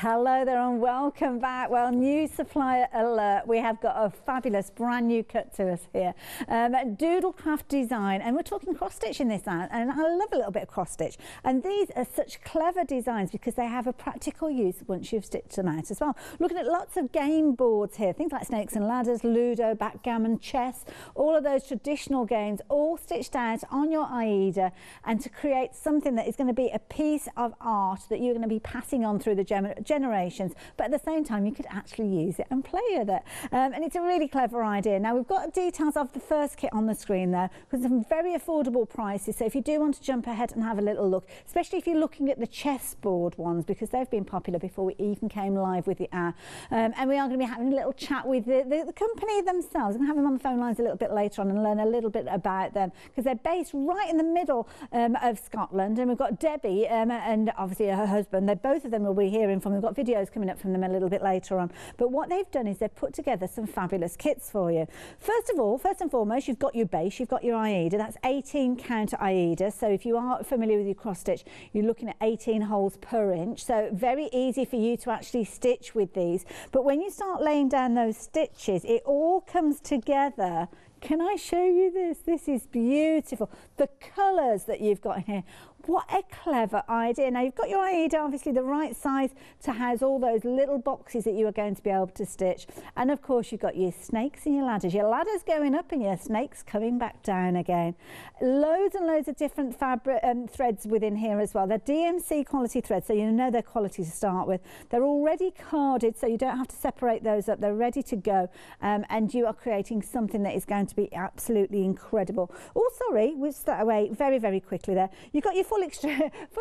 Hello there and welcome back. Well, new supplier alert. We have got a fabulous brand new cut to us here. Doodlecraft design, and we're talking cross-stitch in this, and I love a little bit of cross-stitch. And these are such clever designs because they have a practical use once you've stitched them out as well. Looking at lots of game boards here, things like snakes and ladders, Ludo, backgammon, chess, all of those traditional games, all stitched out on your Aida, and to create something that is going to be a piece of art that you're going to be passing on through the generations, but at the same time you could actually use it and play with it, and it's a really clever idea. Now we've got details of the first kit on the screen there, with some very affordable prices, so if you do want to jump ahead and have a little look, especially if you're looking at the chessboard ones, because they've been popular before we even came live with the air, and we are going to be having a little chat with the company themselves. We're going to have them on the phone lines a little bit later on and learn a little bit about them, because they're based right in the middle of Scotland, and we've got Debbie and obviously her husband. They're both of them will be hearing from. We've got videos coming up from them a little bit later on, but what they've done is they've put together some fabulous kits for you. First and foremost, you've got your base, you've got your Aida. That's 18 count Aida, so if you aren't familiar with your cross stitch, you're looking at 18 holes per inch, so very easy for you to actually stitch with these. But when you start laying down those stitches, it all comes together. Can I show you this? This is beautiful. The colours that you've got in here. What a clever idea. Now, you've got your Aida, obviously the right size to house all those little boxes that you are going to be able to stitch. And of course, you've got your snakes and your ladders. Your ladders going up and your snakes coming back down again. Loads and loads of different fabric threads within here as well. They're DMC quality threads, so you know they're quality to start with. They're already carded, so you don't have to separate those up. They're ready to go, and you are creating something that is going to be absolutely incredible. Oh, sorry, we'll start away very, very quickly there. You've got your full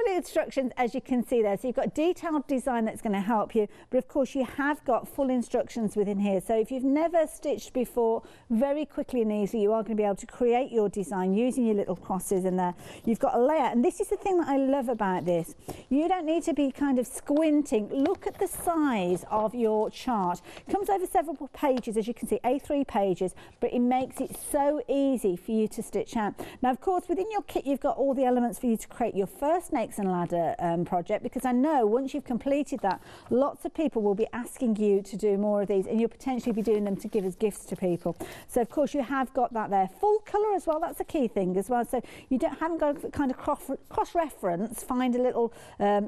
instructions, as you can see there. So you've got detailed design that's going to help you, but of course you have got full instructions within here. So if you've never stitched before, very quickly and easily you are going to be able to create your design using your little crosses in there. You've got a layout, and this is the thing that I love about this. You don't need to be kind of squinting. Look at the size of your chart. It comes over several pages, as you can see, A3 pages, but it makes it so easy for you to stitch out. Now, of course, within your kit you've got all the elements for you to create your first snakes and ladder project, because I know once you've completed that, lots of people will be asking you to do more of these, and you'll potentially be doing them to give as gifts to people. So of course you have got that there. Full colour as well, that's a key thing as well, so you haven't got a kind of cross-reference, find a little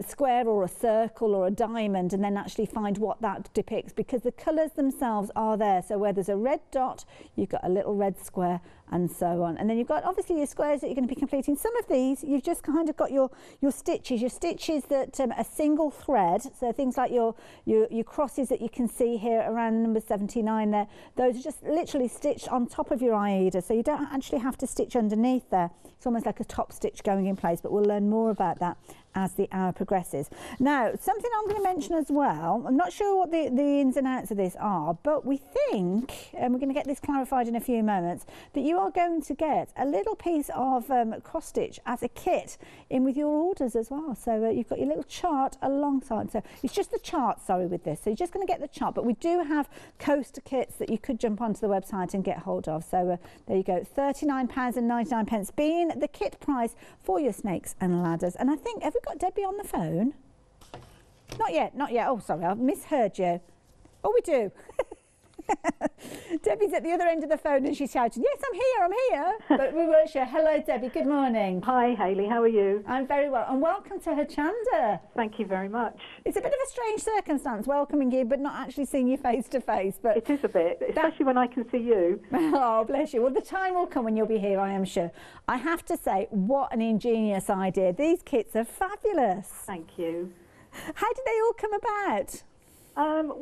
square or a circle or a diamond and then actually find what that depicts, because the colours themselves are there. So where there's a red dot, you've got a little red square and so on. And then you've got obviously your squares that you're going to be completing. Some of these you've just kind of got your stitches that are single thread, so things like your crosses that you can see here around number 79 there, those are just literally stitched on top of your Aida, so you don't actually have to stitch underneath there. It's almost like a top stitch going in place, but we'll learn more about that as the hour progresses. Now, something I'm going to mention as well, I'm not sure what the ins and outs of this are, but we think, and we're going to get this clarified in a few moments, that you are going to get a little piece of cross stitch as a kit in with your orders as well. So you've got your little chart alongside, so it's just the chart, sorry, with this, so you're just going to get the chart, but we do have coaster kits that you could jump onto the website and get hold of. So there you go, £39.99 being the kit price for your snakes and ladders. And I think, have we got Debbie on the phone? Not yet, not yet. Oh, sorry, I've misheard you. Oh, we do. Debbie's at the other end of the phone and she's shouting, yes, I'm here, but we weren't sure. Hello, Debbie, good morning. Hi, Hayley, how are you? I'm very well, and welcome to Hochanda. Thank you very much. It's a bit of a strange circumstance, welcoming you, but not actually seeing you face to face. But it is a bit, especially when I can see you. Oh, bless you. Well, the time will come when you'll be here, I am sure. I have to say, what an ingenious idea. These kits are fabulous. Thank you. How did they all come about?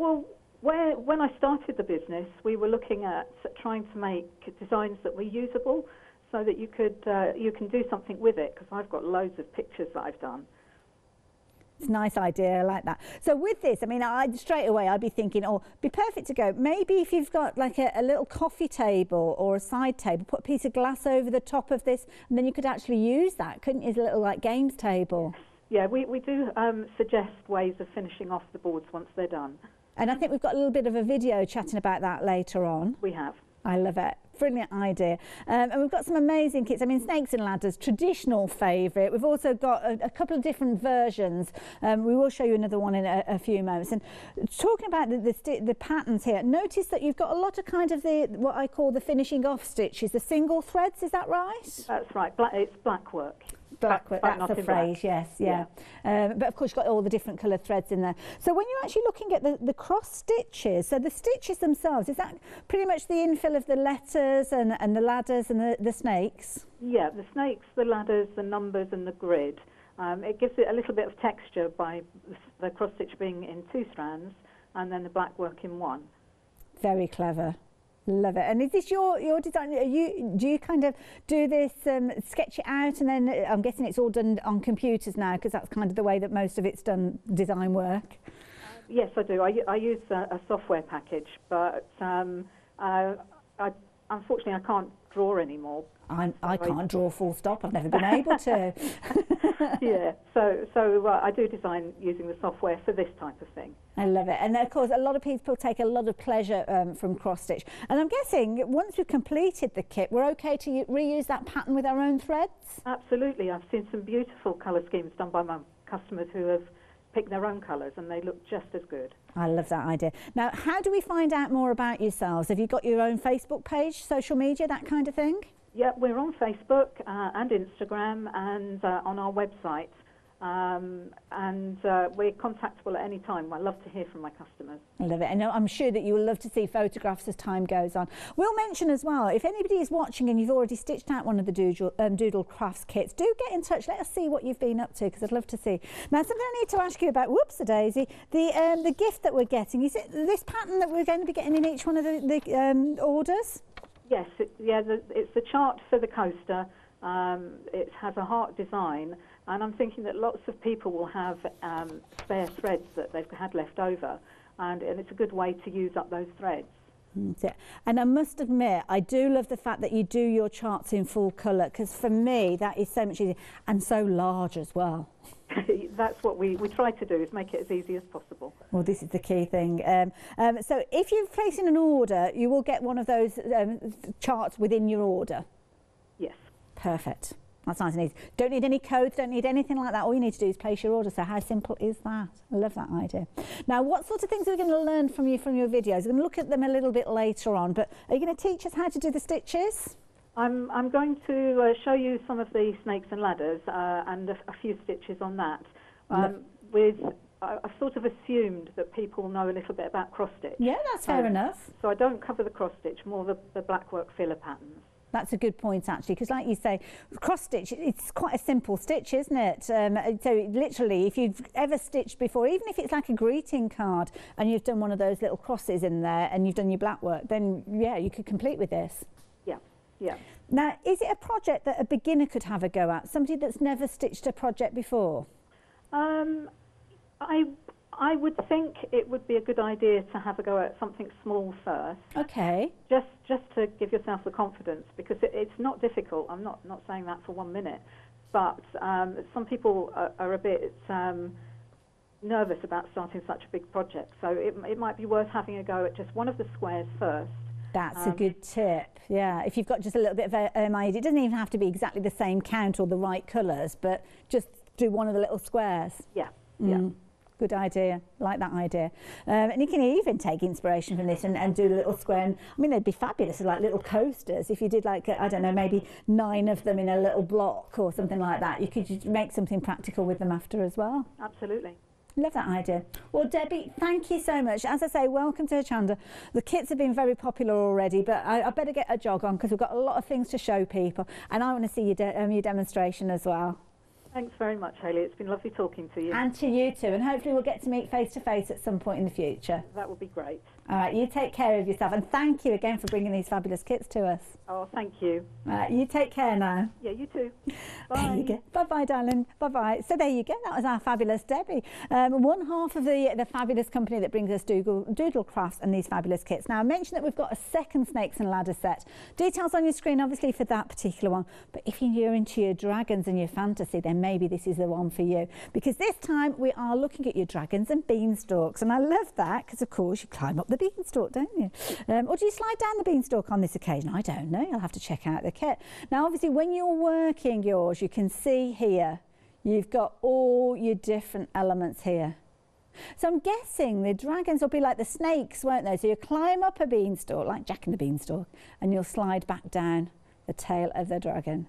Well, when I started the business, we were looking at trying to make designs that were usable, so that you could you can do something with it, because I've got loads of pictures that I've done. It's a nice idea, I like that. So with this, I mean, straight away I'd be thinking, oh, it'd be perfect to go. Maybe if you've got like a little coffee table or a side table, put a piece of glass over the top of this, and then you could actually use that, couldn't you, as a little like games table? Yeah, we do suggest ways of finishing off the boards once they're done. And I think we've got a little bit of a video chatting about that later on. We have. I love it. Brilliant idea. And we've got some amazing kits. I mean, snakes and ladders, traditional favourite. We've also got a couple of different versions. We will show you another one in a few moments. And talking about the patterns here, notice that you've got a lot of kind of the what I call the finishing off stitches, the single threads. Is that right? That's right. It's black work. Blackwork, that's the phrase, yes, yeah. But of course, you've got all the different colour threads in there. So when you're actually looking at the cross stitches, so the stitches themselves, is that pretty much the infill of the letters and the ladders and the snakes? Yeah, the snakes, the ladders, the numbers and the grid. It gives it a little bit of texture by the cross stitch being in 2 strands and then the blackwork in 1. Very clever. Love it. And is this your design? Do you kind of do this, sketch it out, and then I'm guessing it's all done on computers now because that's kind of the way that most of it's done design work? Yes, I do. I use a software package, but unfortunately I can't draw anymore. I can't draw full stop. I've never been able to. Yeah, so I do design using the software for this type of thing. I love it. And of course a lot of people take a lot of pleasure from cross stitch. And I'm guessing once we've completed the kit, we're okay to reuse that pattern with our own threads? Absolutely. I've seen some beautiful colour schemes done by my customers who have picked their own colours and they look just as good. I love that idea. Now, how do we find out more about yourselves? Have you got your own Facebook page, social media, that kind of thing? Yeah, we're on Facebook and Instagram and on our website, and we're contactable at any time. I love to hear from my customers. I love it. I know, I'm sure that you will love to see photographs as time goes on. We'll mention as well, if anybody is watching and you've already stitched out one of the Doodle Crafts kits, do get in touch. Let us see what you've been up to, because I'd love to see. Now, something I need to ask you about, whoops-a-daisy, the gift that we're getting. Is it this pattern that we're going to be getting in each one of the orders? Yes, it's the chart for the coaster. It has a heart design, and I'm thinking that lots of people will have spare threads that they've had left over, and it's a good way to use up those threads. And I must admit, I do love the fact that you do your charts in full colour, because for me, that is so much easier, and so large as well. That's what we try to do, is make it as easy as possible. Well, this is the key thing. So if you're placing an order, you will get one of those charts within your order? Yes. Perfect. That's nice and easy. Don't need any codes, don't need anything like that. All you need to do is place your order. So how simple is that? I love that idea. Now, what sort of things are we going to learn from you from your videos? We're going to look at them a little bit later on, but are you going to teach us how to do the stitches? I'm going to show you some of the snakes and ladders and a few stitches on that. I've sort of assumed that people know a little bit about cross-stitch. Yeah, that's fair enough. So I don't cover the cross-stitch, more the blackwork filler patterns. That's a good point, actually, because like you say, cross-stitch, it's quite a simple stitch, isn't it? So literally, if you've ever stitched before, even if it's like a greeting card and you've done one of those little crosses in there and you've done your blackwork, then, yeah, you could complete with this. Yeah. Now, is it a project that a beginner could have a go at? Somebody that's never stitched a project before? I would think it would be a good idea to have a go at something small first. Okay. Just to give yourself the confidence, because it's not difficult. I'm not saying that for 1 minute, but some people are a bit nervous about starting such a big project. So it might be worth having a go at just one of the squares first. That's a good tip, yeah. If you've got just a little bit of idea, it doesn't even have to be exactly the same count or the right colours, but just do one of the little squares. Yeah, yeah. Good idea, like that idea. And you can even take inspiration from this and do the little square. And, I mean, they'd be fabulous, like little coasters. If you did, like, I don't know, maybe 9 of them in a little block or something like that, you could make something practical with them after as well. Absolutely. Love that idea. Well, Debbie, thank you so much. As I say, welcome to Hochanda. The kits have been very popular already, but I better get a jog on because we've got a lot of things to show people, and I want to see your demonstration as well. Thanks very much, Hayley. It's been lovely talking to you. And to you too, and hopefully we'll get to meet face to face at some point in the future. That would be great. All right, you take care of yourself, and thank you again for bringing these fabulous kits to us. Oh, thank you. All right, you take care now. Yeah, you too. Bye. There you go. Bye-bye, darling. Bye-bye. So there you go. That was our fabulous Debbie. One half of the fabulous company that brings us Doodle Crafts and these fabulous kits. Now, I mentioned that we've got a second Snakes and Ladder set. Details on your screen, obviously, for that particular one. But if you're into your dragons and your fantasy, then maybe this is the one for you, because this time we are looking at your dragons and beanstalks. And I love that because, of course, you climb up the the beanstalk, don't you? Or do you slide down the beanstalk on this occasion? I don't know, you'll have to check out the kit. Now obviously when you're working yours, you can see here, you've got all your different elements here. So I'm guessing the dragons will be like the snakes, won't they? So you climb up a beanstalk, like Jack and the Beanstalk, and you'll slide back down the tail of the dragon.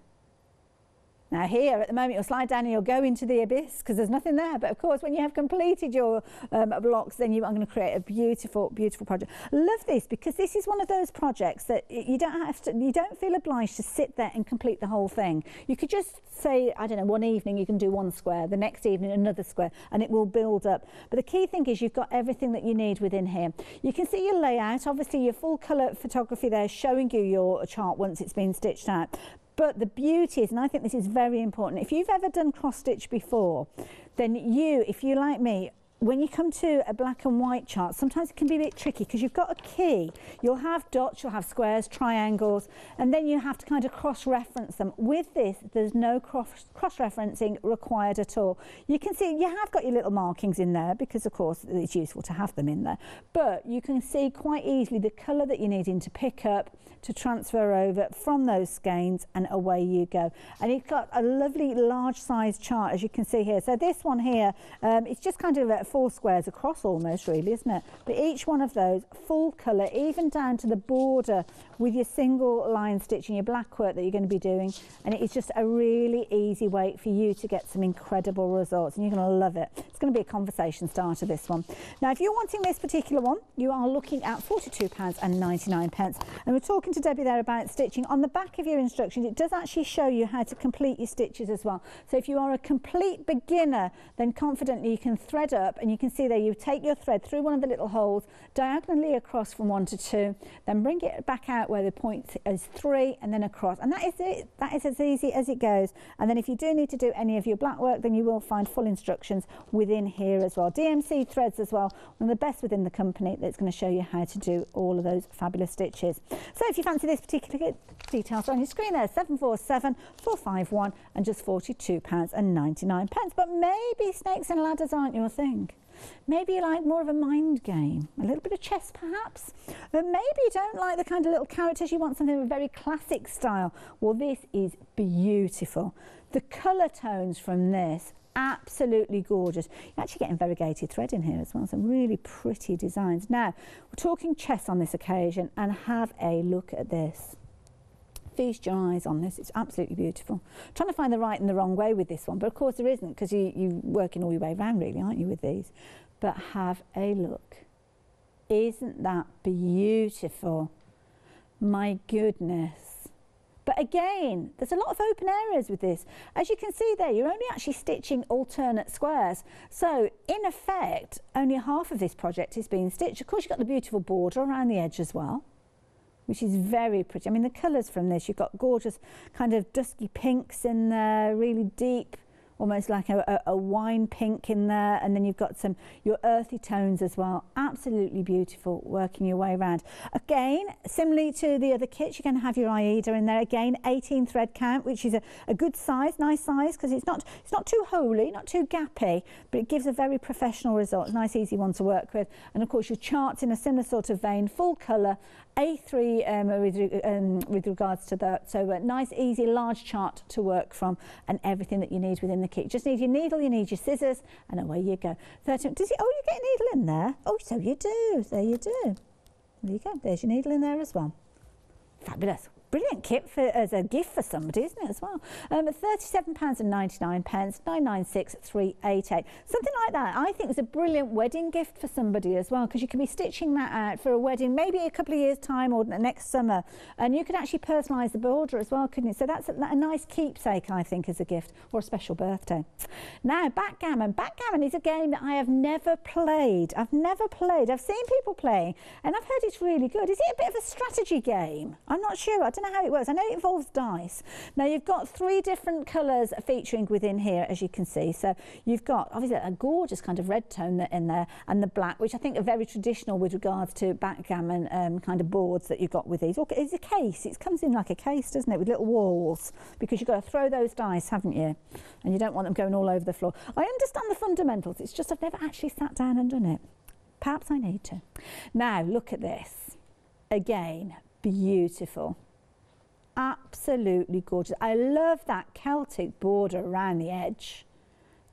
Now here at the moment you'll slide down and you'll go into the abyss because there's nothing there, but of course when you have completed your blocks then you are going to create a beautiful, beautiful project. Love this because this is one of those projects that you don't feel obliged to sit there and complete the whole thing. You could just say, I don't know, one evening you can do one square, the next evening another square, and it will build up. But the key thing is you've got everything that you need within here. You can see your layout, obviously your full colour photography there showing you your chart once it's been stitched out. But the beauty is, and I think this is very important, if you've ever done cross-stitch before, then you, if you're like me, when you come to a black and white chart, sometimes it can be a bit tricky because you've got a key. You'll have dots, you'll have squares, triangles, and then you have to kind of cross-reference them. With this, there's no cross-referencing required at all. You can see you have got your little markings in there because, of course, it's useful to have them in there. But you can see quite easily the colour that you're needing to pick up, to transfer over from those skeins, and away you go. And you've got a lovely large-sized chart, as you can see here. So this one here, it's just kind of a 4 squares across almost, really, isn't it? But each one of those full colour, even down to the border with your single line stitching, your black work that you're going to be doing, and it is just a really easy way for you to get some incredible results, and you're going to love it. It's going to be a conversation starter, this one. Now if you're wanting this particular one, you are looking at £42.99, and we're talking to Debbie there about stitching. On the back of your instructions it does actually show you how to complete your stitches as well, so if you are a complete beginner then confidently you can thread up. And you can see there, you take your thread through one of the little holes, diagonally across from 1 to 2, then bring it back out where the point is 3, and then across. And that is it. That is as easy as it goes. And then if you do need to do any of your black work, then you will find full instructions within here as well. DMC threads as well, one of the best within the company, that's going to show you how to do all of those fabulous stitches. So if you fancy this particular kit, details are on your screen there, 747 451 and just £42.99. But maybe snakes and ladders aren't your thing. Maybe you like more of a mind game, a little bit of chess perhaps, but maybe you don't like the kind of little characters, you want something of a very classic style. Well, this is beautiful. The colour tones from this, absolutely gorgeous. You're actually getting variegated thread in here as well, some really pretty designs. Now, we're talking chess on this occasion, and have a look at this. Feast your eyes on this, it's absolutely beautiful. I'm trying to find the right and the wrong way with this one, but of course there isn't, because you're working all your way around really, aren't you, with these? But have a look. Isn't that beautiful? My goodness. But again, there's a lot of open areas with this. As you can see there, you're only actually stitching alternate squares. So in effect, only half of this project is being stitched. Of course you've got the beautiful border around the edge as well, which is very pretty. I mean, the colours from this, you've got gorgeous kind of dusky pinks in there, really deep, almost like a wine pink in there, and then you've got some your earthy tones as well. Absolutely beautiful, working your way around. Again, similarly to the other kits, you're going to have your Aida in there. Again, 18 thread count, which is a good size, nice size, because it's not too holy, not too gappy, but it gives a very professional result. Nice, easy one to work with. And of course, your charts in a similar sort of vein, full colour, A3 with regards to that. So a nice, easy, large chart to work from, and everything that you need within the kit. You just need your needle, you need your scissors, and away you go. 13, does it, oh, you get a needle in there? Oh, so you do. There you do. There you go. There's your needle in there as well. Fabulous. Brilliant kit for, as a gift for somebody, isn't it, as well? £37.99, 996388. Something like that, I think, was a brilliant wedding gift for somebody as well, because you can be stitching that out for a wedding, maybe a couple of years' time or next summer, and you could actually personalise the border as well, couldn't you? So that's a nice keepsake, I think, as a gift, or a special birthday. Now, backgammon. Backgammon is a game that I have never played. I've never played. I've seen people play, and I've heard it's really good. Is it a bit of a strategy game? I'm not sure. I don't know how it works. I know it involves dice. Now you've got 3 different colours featuring within here, as you can see. So you've got obviously a gorgeous kind of red tone in there, and the black, which I think are very traditional with regards to backgammon kind of boards that you've got with these. Or it's a case. It comes in like a case, doesn't it, with little walls, because you've got to throw those dice, haven't you? And you don't want them going all over the floor. I understand the fundamentals. It's just I've never actually sat down and done it. Perhaps I need to. Now look at this. Again, beautiful. Absolutely gorgeous. I love that Celtic border around the edge.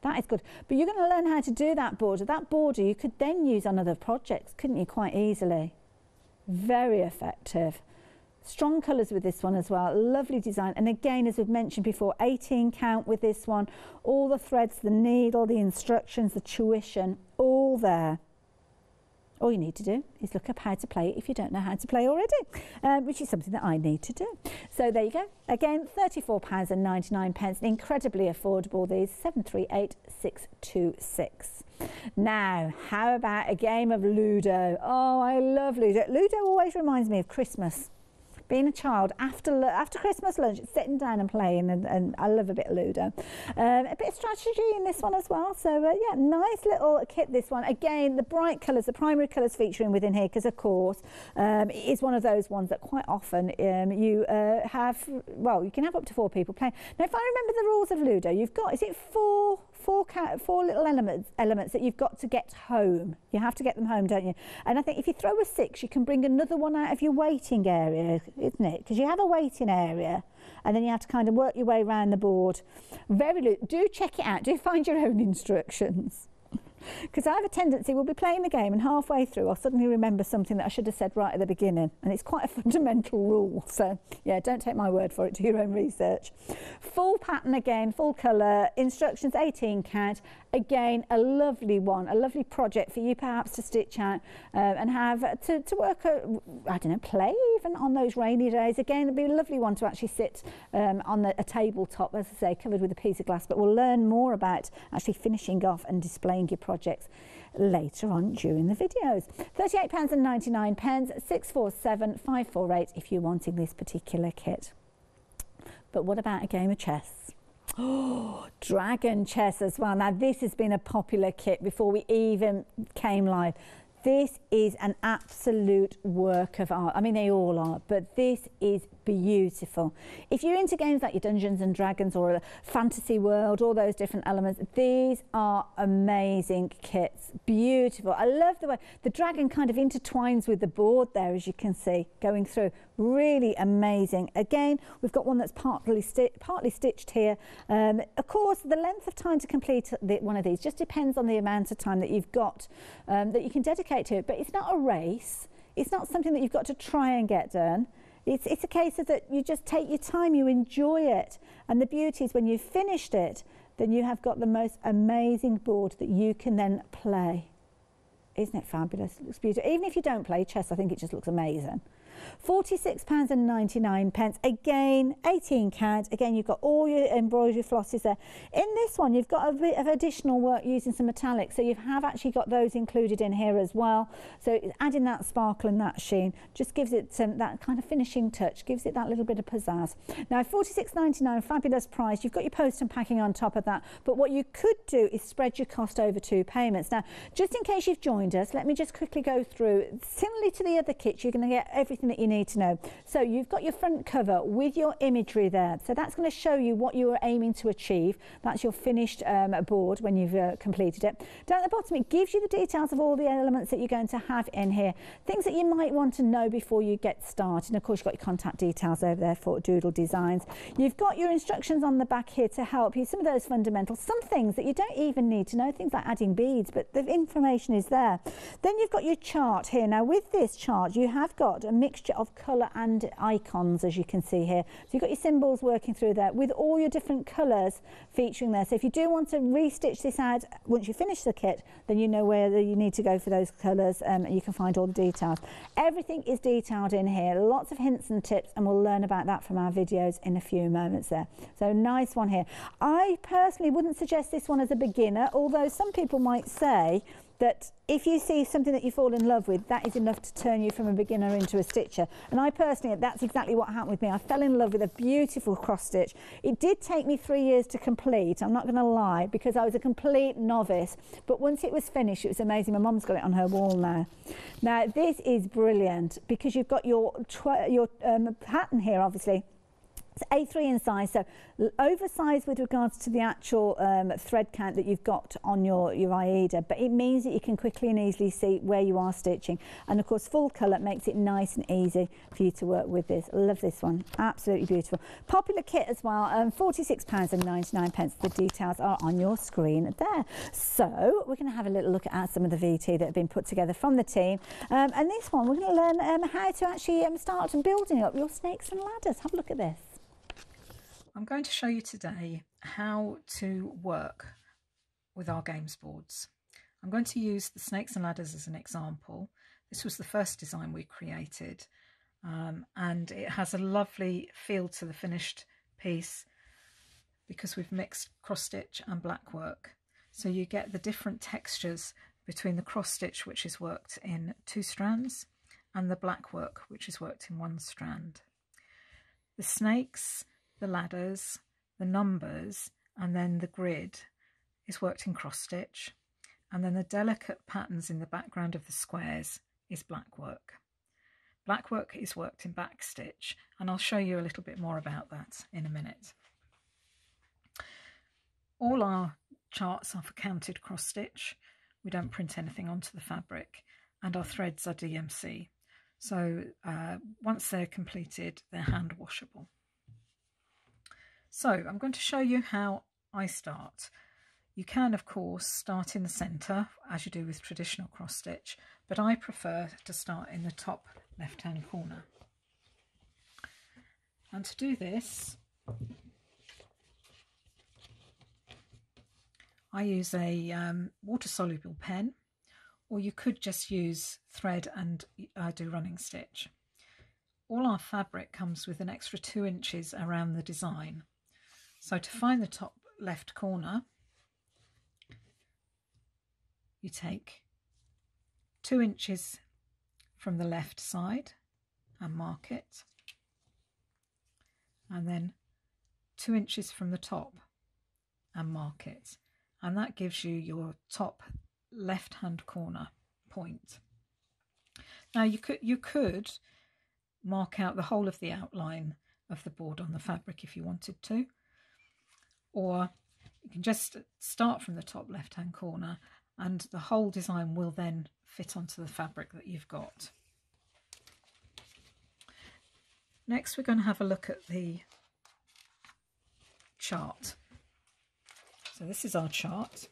That is good. But you're going to learn how to do that border. That border you could then use on other projects, couldn't you, quite easily? Very effective. Strong colours with this one as well. Lovely design. And again, as we've mentioned before, 18 count with this one. All the threads, the needle, the instructions, the tuition, all there. All you need to do is look up how to play it if you don't know how to play already, which is something that I need to do. So there you go. Again, £34.99. Incredibly affordable, these. 738-626. Now, how about a game of Ludo? Oh, I love Ludo. Ludo always reminds me of Christmas. Being a child, after Christmas lunch, sitting down and playing, and I love a bit of Ludo. A bit of strategy in this one as well. So, yeah, nice little kit, this one. Again, the bright colours, the primary colours featuring within here, because, of course, it is one of those ones that quite often you can have up to 4 people playing. Now, if I remember the rules of Ludo, you've got, is it four little elements that you've got to get home. You have to get them home, don't you? And I think if you throw a 6, you can bring another one out of your waiting area, isn't it? Because you have a waiting area, and then you have to kind of work your way around the board. Do check it out. Do find your own instructions. Because I have a tendency, we'll be playing the game and halfway through I'll suddenly remember something that I should have said right at the beginning, and it's quite a fundamental rule. So yeah, don't take my word for it, do your own research. Full pattern again, full colour, instructions, 18 count. Again, a lovely one, a lovely project for you perhaps to stitch out and have to work, I don't know, play even on those rainy days. Again, it'd be a lovely one to actually sit on a tabletop, as I say, covered with a piece of glass. But we'll learn more about actually finishing off and displaying your projects later on during the videos. £38.99, 647-548 if you're wanting this particular kit. But what about a game of chess? Oh, dragon chess as well. Now this has been a popular kit before we even came live. This is an absolute work of art. I mean, they all are, but this is beautiful. If you're into games like your Dungeons and Dragons or a fantasy world, all those different elements, these are amazing kits. Beautiful. I love the way the dragon kind of intertwines with the board there, as you can see, going through. Really amazing. Again, we've got one that's partly stitched here. Of course, the length of time to complete one of these just depends on the amount of time that you've got that you can dedicate to it, but it's not a race. It's not something that you've got to try and get done. It's a case of that you just take your time, you enjoy it, and the beauty is when you've finished it, then you have got the most amazing board that you can then play. Isn't it fabulous? It looks beautiful. Even if you don't play chess, I think it just looks amazing. £46.99. Again, 18 count. Again, you've got all your embroidery flosses there. In this one, you've got a bit of additional work using some metallics, so you have actually got those included in here as well. So adding that sparkle and that sheen just gives it that kind of finishing touch, gives it that little bit of pizzazz. Now, £46.99, fabulous price. You've got your post and packing on top of that. But what you could do is spread your cost over 2 payments. Now, just in case you've joined us, let me just quickly go through. Similarly to the other kits, you're going to get everything that you need to know. So you've got your front cover with your imagery there, so that's going to show you what you are aiming to achieve. That's your finished board when you've completed it. Down at the bottom, it gives you the details of all the elements that you're going to have in here, things that you might want to know before you get started. And of course, you've got your contact details over there for Doodle Designs. You've got your instructions on the back here to help you, some of those fundamentals, some things that you don't even need to know, things like adding beads, but the information is there. Then you've got your chart here. Now with this chart, you have got a mixture of colour and icons, as you can see here. So you've got your symbols working through there with all your different colours featuring there. So if you do want to restitch this out once you finish the kit, then you know where you need to go for those colours, and you can find all the details. Everything is detailed in here, lots of hints and tips, and we'll learn about that from our videos in a few moments there. So nice one here. I personally wouldn't suggest this one as a beginner, although some people might say that if you see something that you fall in love with, that is enough to turn you from a beginner into a stitcher. And I personally, that's exactly what happened with me. I fell in love with a beautiful cross stitch. It did take me 3 years to complete, I'm not going to lie, because I was a complete novice. But once it was finished, it was amazing. My mum's got it on her wall now. Now this is brilliant because you've got your pattern here, obviously, A3 in size, so oversized with regards to the actual thread count that you've got on your Aida, but it means that you can quickly and easily see where you are stitching, and of course full colour makes it nice and easy for you to work with this. Love this one, absolutely beautiful. Popular kit as well, £46.99. The details are on your screen there. So we're going to have a little look at some of the VT that have been put together from the team, and this one we're going to learn how to actually start and building up your snakes and ladders. Have a look at this. I'm going to show you today how to work with our games boards. I'm going to use the snakes and ladders as an example. This was the first design we created, and it has a lovely feel to the finished piece because we've mixed cross stitch and black work. So you get the different textures between the cross stitch, which is worked in two strands, and the black work, which is worked in one strand. The snakes, the ladders, the numbers, and then the grid is worked in cross stitch, and then the delicate patterns in the background of the squares is black work. Black work is worked in back stitch, and I'll show you a little bit more about that in a minute. All our charts are for counted cross stitch. We don't print anything onto the fabric, and our threads are DMC, so once they're completed they're hand washable. So I'm going to show you how I start. You can of course start in the centre as you do with traditional cross stitch, but I prefer to start in the top left hand corner. And to do this I use a water soluble pen, or you could just use thread and do running stitch. All our fabric comes with an extra 2 inches around the design. So to find the top left corner, you take 2 inches from the left side and mark it, and then 2 inches from the top and mark it, and that gives you your top left hand corner point. Now you could mark out the whole of the outline of the board on the fabric if you wanted to, or you can just start from the top left hand corner and the whole design will then fit onto the fabric that you've got. Next we're going to have a look at the chart. So this is our chart.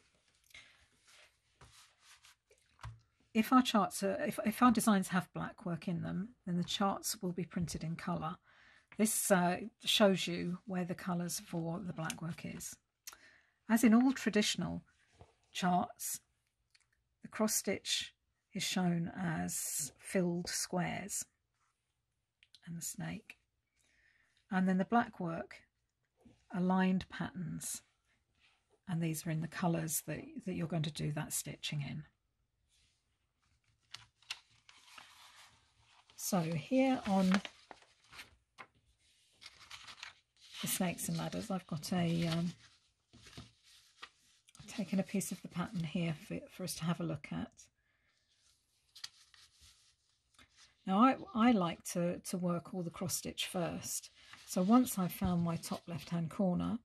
If our charts are, if our designs have black work in them, then the charts will be printed in colour. This shows you where the colours for the black work is. As in all traditional charts, the cross stitch is shown as filled squares and the snake, and then the black work are lined patterns, and these are in the colours that you're going to do that stitching in. So here on the snakes and ladders, I've got a I've taken a piece of the pattern here for us to have a look at. Now I like to work all the cross stitch first. So once I've found my top left hand corner,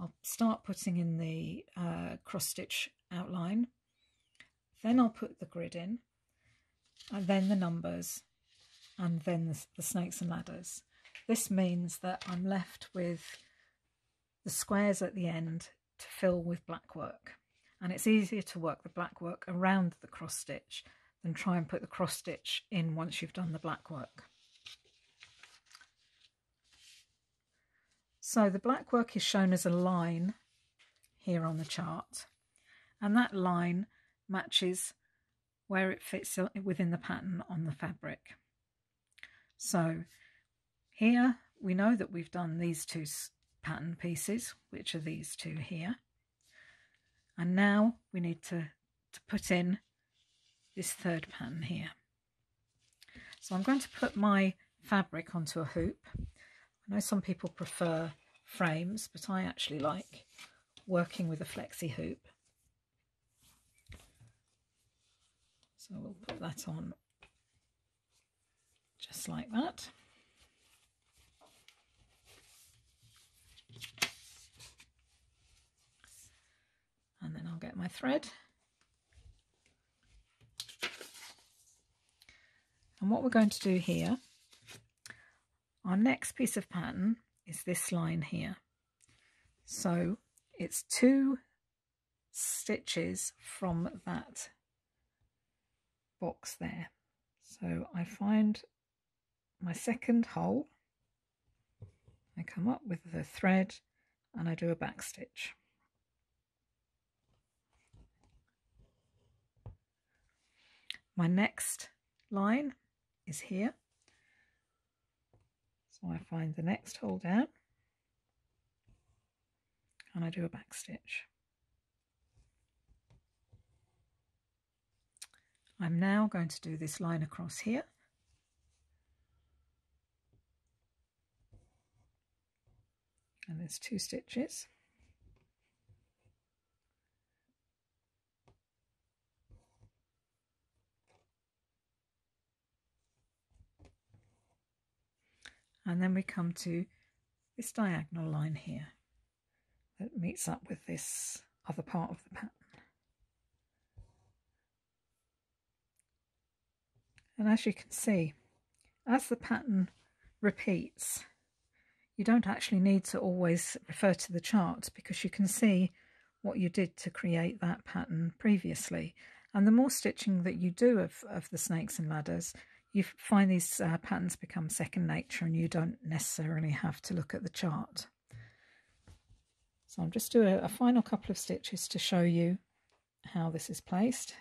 I'll start putting in the cross stitch outline. Then I'll put the grid in, and then the numbers, and then the snakes and ladders. This means that I'm left with the squares at the end to fill with black work, and it's easier to work the black work around the cross stitch than try and put the cross stitch in once you've done the black work. So the black work is shown as a line here on the chart, and that line matches where it fits within the pattern on the fabric. So here we know that we've done these two pattern pieces, which are these two here, and now we need to put in this third pattern here. So I'm going to put my fabric onto a hoop. I know some people prefer frames, but I actually like working with a flexi hoop. So we'll put that on just like that. my thread. And what we're going to do here, our next piece of pattern is this line here. So it's 2 stitches from that box there. So I find my second hole, I come up with the thread and I do a back stitch. My next line is here, so I find the next hole down and I do a back stitch. I'm now going to do this line across here. And there's 2 stitches. And then we come to this diagonal line here that meets up with this other part of the pattern. And as you can see, as the pattern repeats, you don't actually need to always refer to the chart because you can see what you did to create that pattern previously. And the more stitching that you do of the snakes and ladders, you find these patterns become second nature and you don't necessarily have to look at the chart. So I'm just doing a final couple of stitches to show you how this is placed.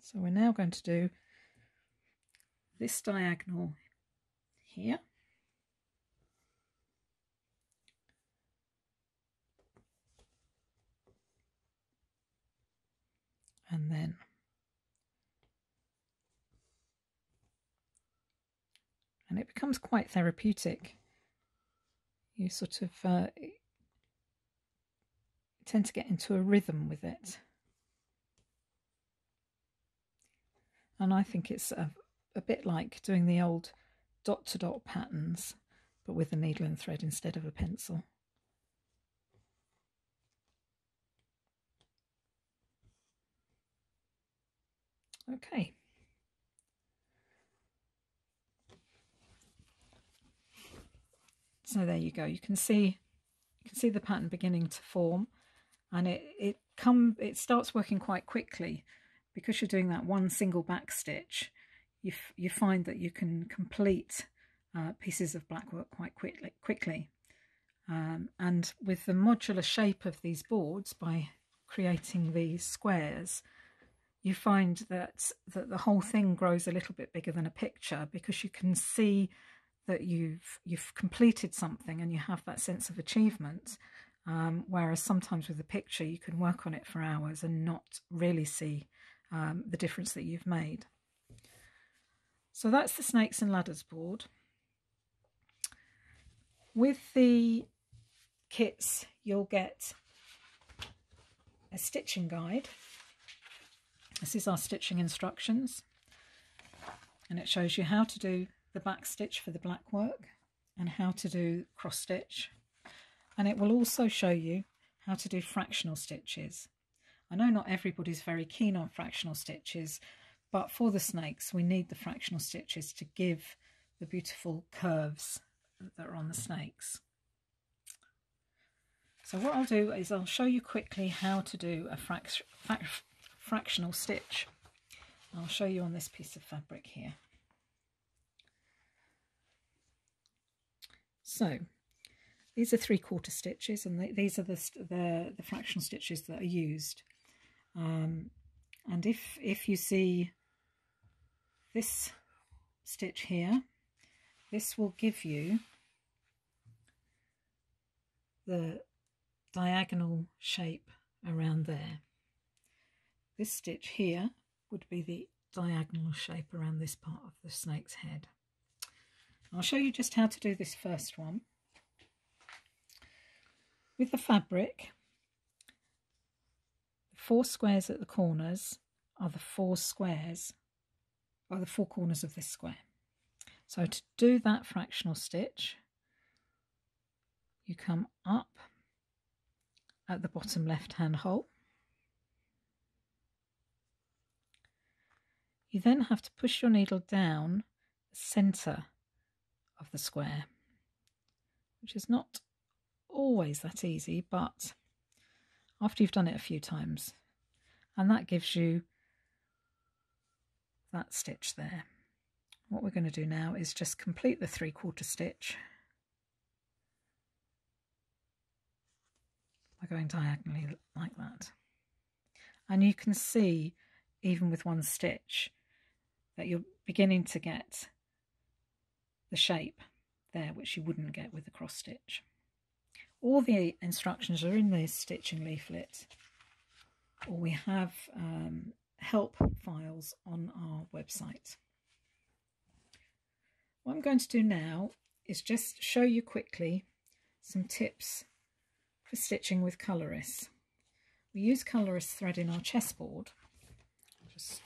So we're now going to do this diagonal here. And then it becomes quite therapeutic. You sort of tend to get into a rhythm with it. And I think it's a bit like doing the old dot-to-dot patterns, but with a needle and thread instead of a pencil. Okay. So there you go. You can see the pattern beginning to form, and it starts working quite quickly because you're doing that one single back stitch. You find that you can complete pieces of blackwork quite quickly. And with the modular shape of these boards, by creating these squares, you find that the whole thing grows a little bit bigger than a picture because you can see that you've completed something and you have that sense of achievement, whereas sometimes with a picture you can work on it for hours and not really see the difference that you've made. So that's the Snakes and Ladders board. With the kits you'll get a stitching guide. This is our stitching instructions, and it shows you how to do the back stitch for the black work and how to do cross stitch, and it will also show you how to do fractional stitches. I know not everybody's very keen on fractional stitches, but for the snakes we need the fractional stitches to give the beautiful curves that are on the snakes. So what I'll do is I'll show you quickly how to do a fractional stitch. I'll show you on this piece of fabric here. So these are 3/4 stitches, and these are the fractional stitches that are used. And if you see this stitch here, this will give you the diagonal shape around there. This stitch here would be the diagonal shape around this part of the snake's head. I'll show you just how to do this first one. With the fabric, the 4 squares at the corners are the 4 corners of this square. So to do that fractional stitch, you come up at the bottom left-hand hole. You then have to push your needle down the centre of the square, which is not always that easy, but after you've done it a few times, and that gives you that stitch there. What we're going to do now is just complete the 3/4 stitch by going diagonally like that. And you can see, even with one stitch, that you're beginning to get the shape there, which you wouldn't get with the cross stitch. All the instructions are in this stitching leaflet, or we have help files on our website. What I'm going to do now is just show you quickly some tips for stitching with Coloris. We use Coloris thread in our chessboard. Just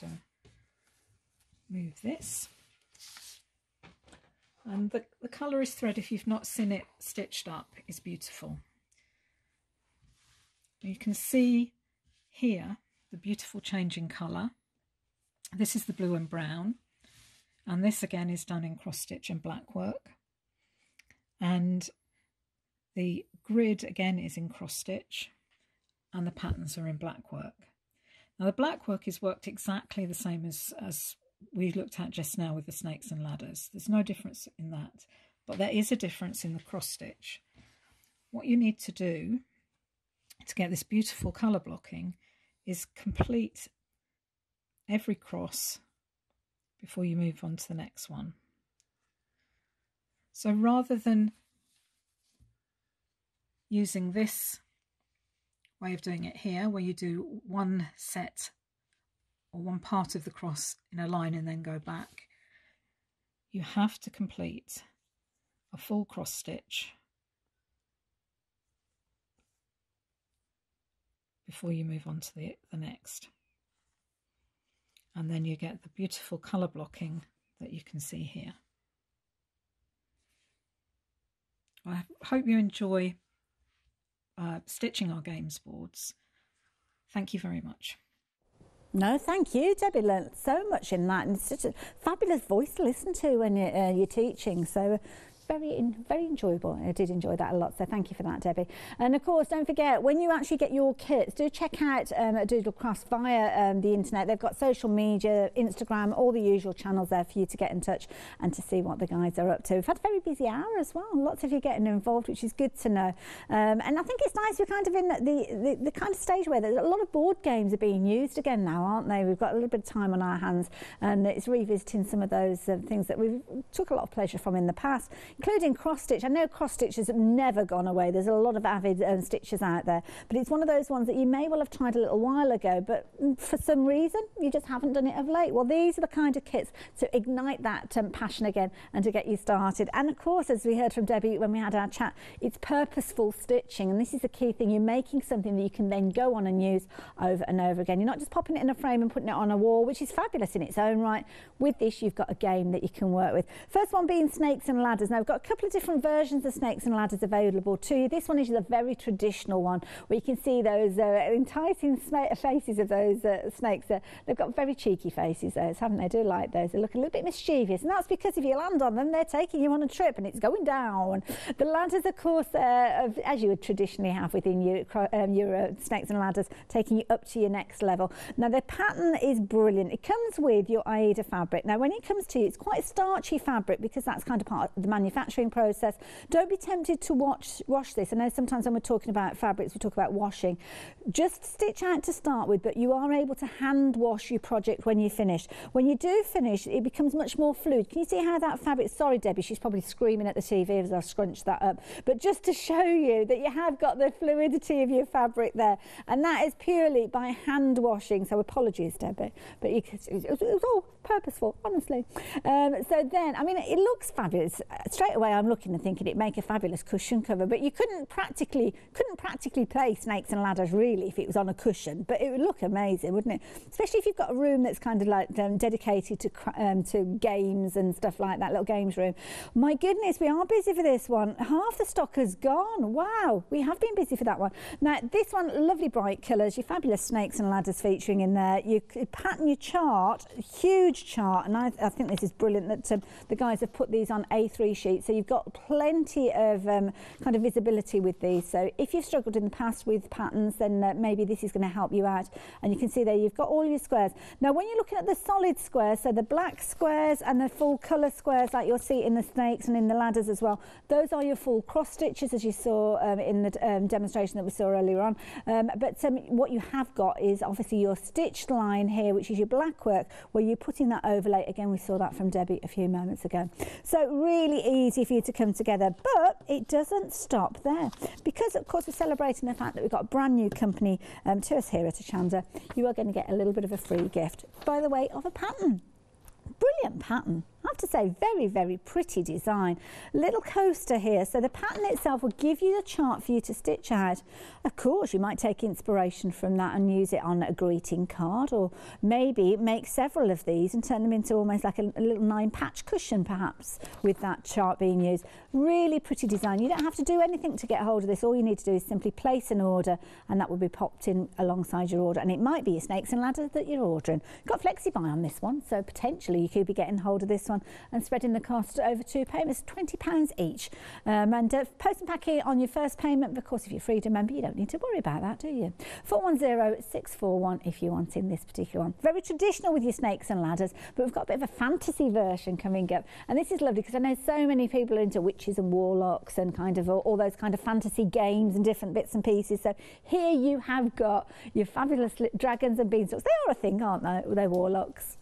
move this. And the Coloris thread, if you've not seen it stitched up, is beautiful. You can see here the beautiful change in colour. This is the blue and brown, and this again is done in cross stitch and black work. And the grid again is in cross stitch, and the patterns are in black work. Now the black work is worked exactly the same as we looked at just now with the snakes and ladders. There's no difference in that, but there is a difference in the cross stitch. What you need to do to get this beautiful colour blocking is complete every cross before you move on to the next one. So rather than using this way of doing it here, where you do one set or one part of the cross in a line and then go back, you have to complete a full cross stitch before you move on to the next. And then you get the beautiful colour blocking that you can see here. I hope you enjoy stitching our games boards. Thank you very much. No, thank you, Debbie. Learned so much in that, and it's such a fabulous voice to listen to when you're teaching. So very enjoyable. I did enjoy that a lot, so thank you for that, Debbie. And of course, don't forget, when you actually get your kits, do check out Doodlecrafts via the internet. They've got social media, Instagram, all the usual channels there for you to get in touch and to see what the guys are up to. We've had a very busy hour as well, lots of you getting involved, which is good to know. And I think it's nice we're kind of in the kind of stage where a lot of board games are being used again now, aren't they? We've got a little bit of time on our hands, and it's revisiting some of those things that we took a lot of pleasure from in the past, including cross-stitch. I know cross-stitch has never gone away. There's a lot of avid stitchers out there, but it's one of those ones that you may well have tried a little while ago, but for some reason you just haven't done it of late. Well, these are the kind of kits to ignite that passion again and to get you started. And of course, as we heard from Debbie when we had our chat, it's purposeful stitching, and this is the key thing. You're making something that you can then go on and use over and over again. You're not just popping it in a frame and putting it on a wall, which is fabulous in its own right. With this, you've got a game that you can work with. First one being snakes and ladders. Now, I've got a couple of different versions of snakes and ladders available to you. This one is the very traditional one, where you can see those enticing faces of those snakes. They've got very cheeky faces, those, haven't they? I do like those. They look a little bit mischievous, and that's because if you land on them, they're taking you on a trip and it's going down. The ladders, of course, as you would traditionally have within your snakes and ladders, taking you up to your next level. Now, the pattern is brilliant. It comes with your Aida fabric. Now, when it comes to you, it's quite a starchy fabric, because that's kind of part of the manufacturing process. Don't be tempted to wash this. I know sometimes when we're talking about fabrics, we talk about washing. Just stitch out to start with, but you are able to hand wash your project when you finish. When you do finish, it becomes much more fluid. Can you see how that fabric? Sorry, Debbie, she's probably screaming at the TV as I scrunch that up. But just to show you that you have got the fluidity of your fabric there, and that is purely by hand washing. So apologies, Debbie, but you could, it was all purposeful, honestly. So then, I mean, it looks fabulous. Straight straight away I'm looking and thinking it'd make a fabulous cushion cover, but you couldn't practically play Snakes and Ladders really if it was on a cushion, but it would look amazing, wouldn't it? Especially if you've got a room that's kind of like dedicated to games and stuff like that, little games room. My goodness, we are busy for this one. Half the stock has gone. Wow, we have been busy for that one. Now this one, lovely bright colours, your fabulous Snakes and Ladders featuring in there. You could pattern your chart, huge chart, and I think this is brilliant that the guys have put these on A3 sheets, so you've got plenty of kind of visibility with these. So if you've struggled in the past with patterns, then maybe this is going to help you out. And you can see there you've got all your squares. Now when you're looking at the solid squares, so the black squares and the full colour squares like you'll see in the Snakes and in the Ladders as well, those are your full cross stitches as you saw in the demonstration that we saw earlier on. But what you have got is obviously your stitched line here, which is your black work, where you're putting that overlay. Again, we saw that from Debbie a few moments ago. So really easy for you to come together, but it doesn't stop there, because of course we're celebrating the fact that we've got a brand new company to us here at Hochanda. You are going to get a little bit of a free gift by the way of a pattern. Brilliant pattern, I have to say, very, very pretty design. Little coaster here, so the pattern itself will give you the chart for you to stitch out. Of course, you might take inspiration from that and use it on a greeting card, or maybe make several of these and turn them into almost like a little 9-patch cushion, perhaps, with that chart being used. Really pretty design. You don't have to do anything to get hold of this. All you need to do is simply place an order, and that will be popped in alongside your order. And it might be your Snakes and Ladders that you're ordering. Got FlexiBuy on this one, so potentially you could be getting hold of this one and spreading the cost over 2 payments, £20 each. And post and pack here on your first payment. Of course, if you're Freedom member, you don't need to worry about that, do you? 410641 if you want in this particular one. Very traditional with your Snakes and Ladders, but we've got a bit of a fantasy version coming up. And this is lovely because I know so many people are into witches and warlocks and kind of all those kind of fantasy games and different bits and pieces. So here you have got your fabulous dragons and beanstalks. They are a thing, aren't they? They're warlocks.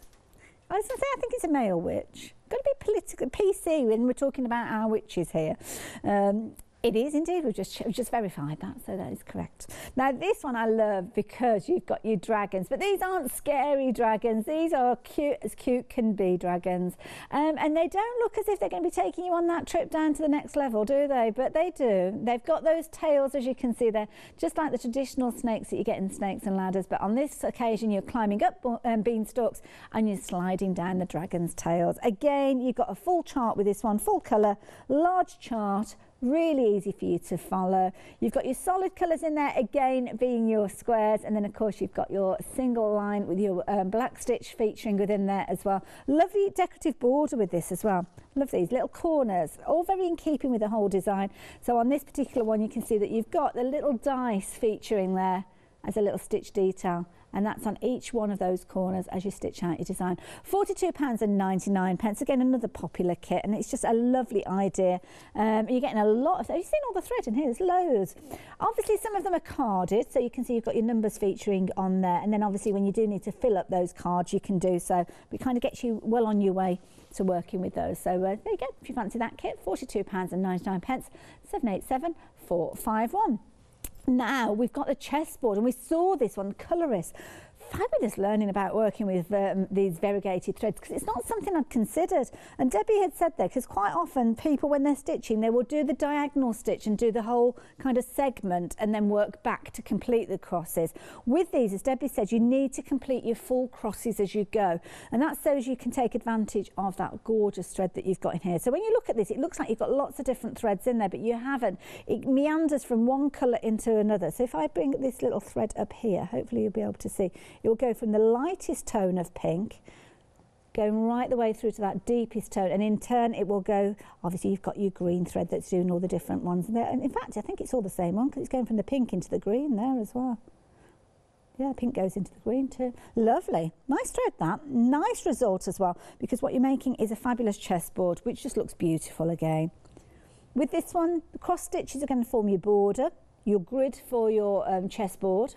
I was going to say, I think it's a male witch. Got to be political, PC when we're talking about our witches here. It is indeed, we've just verified that, so that is correct. Now this one I love because you've got your dragons, but these aren't scary dragons, these are cute as cute can be dragons. And they don't look as if they're going to be taking you on that trip down to the next level, do they? But they do. They've got those tails, as you can see there, just like the traditional snakes that you get in Snakes and Ladders, but on this occasion you're climbing up beanstalks and you're sliding down the dragon's tails. Again, you've got a full chart with this one, full colour, large chart, really easy for you to follow. You've got your solid colours in there, again being your squares, and then of course you've got your single line with your black stitch featuring within there as well. Lovely decorative border with this as well. Love these little corners, all very in keeping with the whole design. So on this particular one you can see that you've got the little dice featuring there as a little stitch detail, and that's on each one of those corners as you stitch out your design. £42.99. Again, another popular kit, and it's just a lovely idea. You're getting a lot of, have you seen all the thread in here? There's loads. Obviously, some of them are carded, so you can see you've got your numbers featuring on there, and then obviously when you do need to fill up those cards, you can do so. But it kind of gets you well on your way to working with those. So there you go, if you fancy that kit, £42.99, 787451. Now we've got the chessboard, and we saw this one, Coloris. Fabulous learning about working with these variegated threads, because it's not something I'd considered. And Debbie had said there, because quite often people when they're stitching, they will do the diagonal stitch and do the whole kind of segment and then work back to complete the crosses. With these, as Debbie said, you need to complete your full crosses as you go, and that's so as you can take advantage of that gorgeous thread that you've got in here. So when you look at this, it looks like you've got lots of different threads in there, but you haven't. It meanders from one colour into another. So if I bring this little thread up here, hopefully you'll be able to see. It will go from the lightest tone of pink, going right the way through to that deepest tone, and in turn it will go, obviously you've got your green thread that's doing all the different ones there. And in fact, I think it's all the same one, because it's going from the pink into the green there as well. Yeah, pink goes into the green too. Lovely. Nice thread that. Nice result as well, because what you're making is a fabulous chessboard, which just looks beautiful again. With this one, the cross stitches are going to form your border, your grid for your chessboard,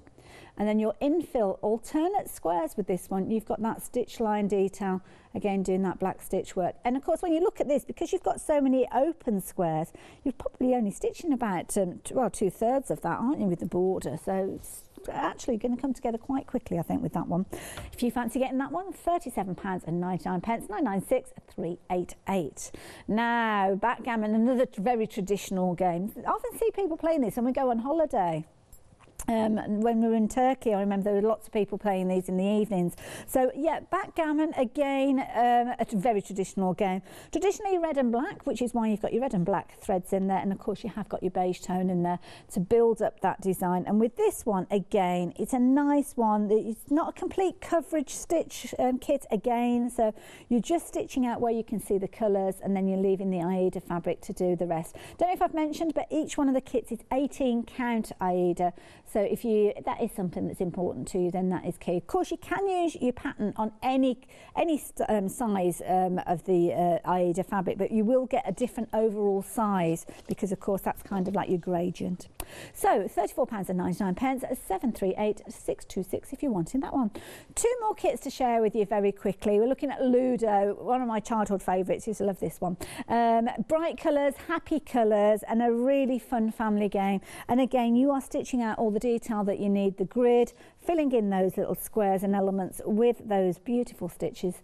and then your infill alternate squares with this one. You've got that stitch line detail, again doing that black stitch work. And of course when you look at this, because you've got so many open squares, you're probably only stitching about 2/3 of that, aren't you, with the border. So it's actually going to come together quite quickly, I think, with that one. If you fancy getting that one, £37.99, 996 388. Now, backgammon, another very traditional game. I often see people playing this when we go on holiday. And when we were in Turkey, I remember there were lots of people playing these in the evenings. So yeah, backgammon, again, a very traditional game. Traditionally red and black, which is why you've got your red and black threads in there, and of course you have got your beige tone in there to build up that design. And with this one, again, it's a nice one. It's not a complete coverage stitch kit again, so you're just stitching out where you can see the colours, and then you're leaving the Aida fabric to do the rest. Don't know if I've mentioned, but each one of the kits is 18 count Aida. So if that is something that's important to you, then that is key. Of course, you can use your pattern on any size of the Aida fabric, but you will get a different overall size because, of course, that's kind of like your gradient. So £34.99, 738 626 if you're wanting that one. Two more kits to share with you very quickly. We're looking at Ludo, one of my childhood favourites. Used to love this one. Bright colours, happy colours, and a really fun family game. And again, you are stitching out all the detail that you need, the grid, filling in those little squares and elements with those beautiful stitches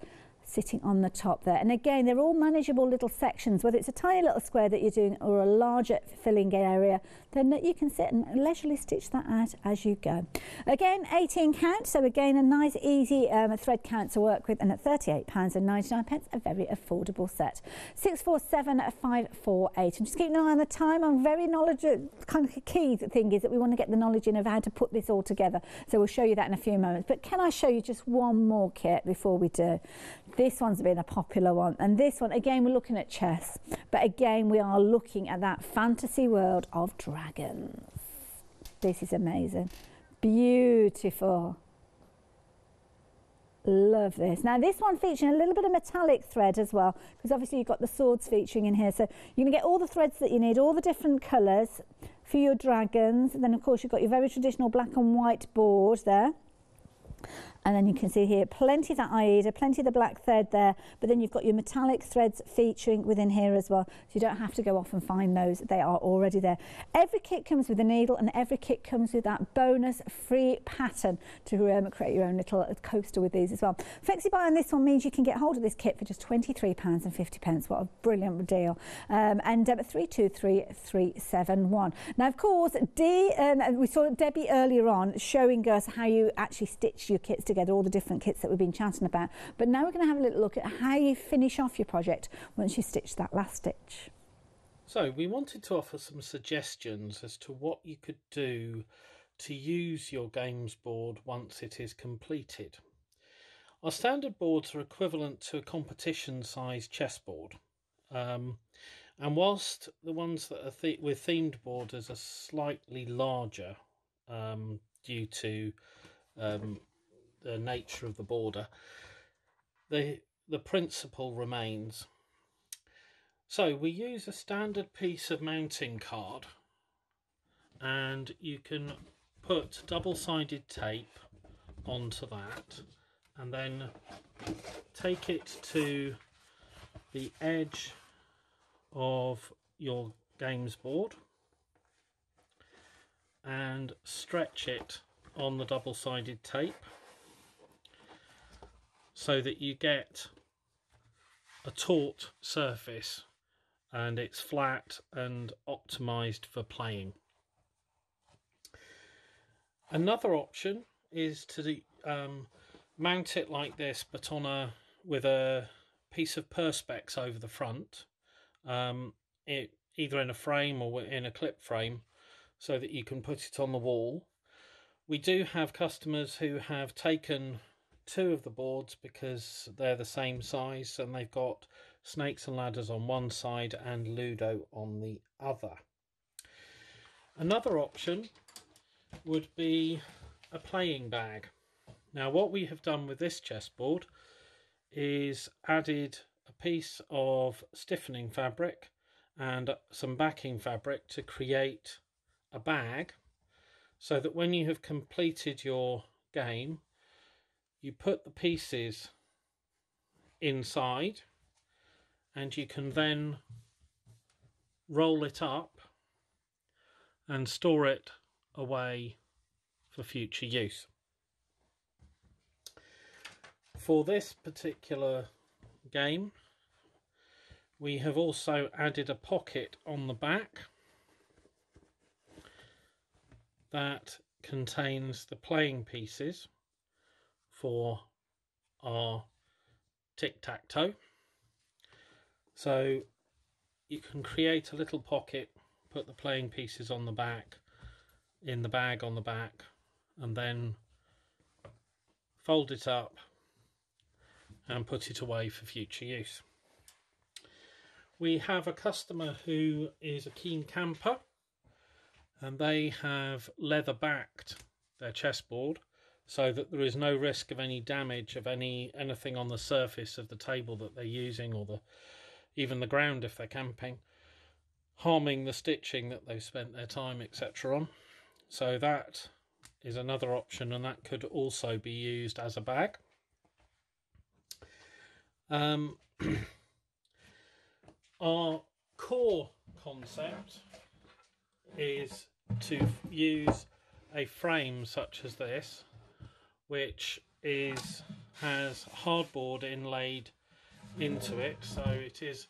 sitting on the top there. And again, they're all manageable little sections, whether it's a tiny little square that you're doing or a larger filling area, then you can sit and leisurely stitch that out as you go. Again, 18 count, so again a nice easy thread count to work with, and at £38.99 a very affordable set. 647 548. And just keep an eye on the time. I'm very knowledgeable. Kind of key thing is that we want to get the knowledge in of how to put this all together, so we'll show you that in a few moments. But can I show you just one more kit before we do? This one's been a popular one, and this one, again, we're looking at chess, but again we are looking at that fantasy world of dragons. This is amazing, beautiful, love this. Now this one featuring a little bit of metallic thread as well, because obviously you've got the swords featuring in here, so you're going to get all the threads that you need, all the different colours for your dragons, and then of course you've got your very traditional black and white board there. And then you can see here plenty of that Aida, plenty of the black thread there, but then you've got your metallic threads featuring within here as well, so you don't have to go off and find those, they are already there. Every kit comes with a needle, and every kit comes with that bonus free pattern to create your own little coaster with these as well. Flexi buy on this one means you can get hold of this kit for just £23.50. What a brilliant deal. And 323371. Now of course we saw Debbie earlier on showing us how you actually stitch your kits together, all the different kits that we've been chatting about, but now we're going to have a little look at how you finish off your project once you stitch that last stitch. So we wanted to offer some suggestions as to what you could do to use your games board once it is completed. Our standard boards are equivalent to a competition size chessboard, and whilst the ones that are with themed borders are slightly larger due to the nature of the border, the principle remains. So we use a standard piece of mounting card, and you can put double-sided tape onto that and then take it to the edge of your games board and stretch it on the double-sided tape, so that you get a taut surface and it's flat and optimized for playing. Another option is to mount it like this, but with a piece of Perspex over the front, either in a frame or in a clip frame, so that you can put it on the wall. We do have customers who have taken two of the boards because they're the same size, and they've got Snakes and Ladders on one side and Ludo on the other. Another option would be a playing bag. Now what we have done with this chessboard is added a piece of stiffening fabric and some backing fabric to create a bag, so that when you have completed your game, you put the pieces inside and you can then roll it up and store it away for future use. For this particular game, we have also added a pocket on the back that contains the playing pieces for our tic-tac-toe. So you can create a little pocket, put the playing pieces on the back, in the bag on the back, and then fold it up and put it away for future use. We have a customer who is a keen camper, and they have leather backed their chessboard so that there is no risk of any damage of anything on the surface of the table that they're using, or even the ground if they're camping, harming the stitching that they've spent their time, etc. on. So that is another option, and that could also be used as a bag. Our core concept is to use a frame such as this, which has hardboard inlaid into it, so it is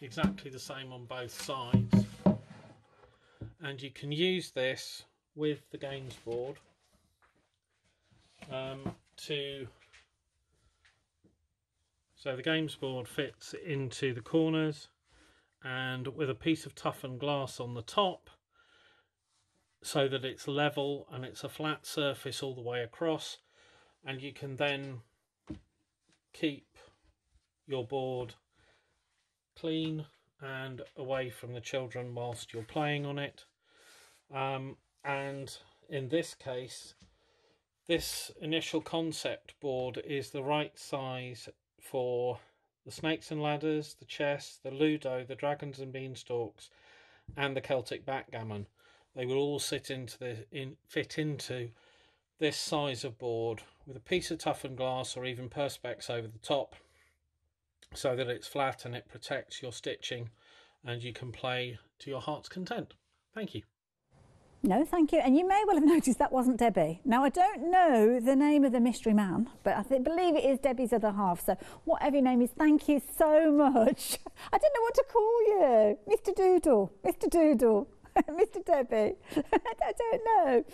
exactly the same on both sides, and you can use this with the games board so the games board fits into the corners, and with a piece of toughened glass on the top so that it's level and it's a flat surface all the way across, and you can then keep your board clean and away from the children whilst you're playing on it. And in this case, this initial concept board is the right size for the Snakes and Ladders, the chess, the Ludo, the Dragons and Beanstalks, and the Celtic Backgammon. They will all fit into this size of board with a piece of toughened glass or even Perspex over the top, so that it's flat and it protects your stitching, and you can play to your heart's content. Thank you. No, thank you. And you may well have noticed that wasn't Debbie. Now, I don't know the name of the mystery man, but I believe it is Debbie's other half. So whatever your name is, thank you so much. I didn't know what to call you. Mr. Doodle, Mr. Doodle, Mr. Debbie. I don't know.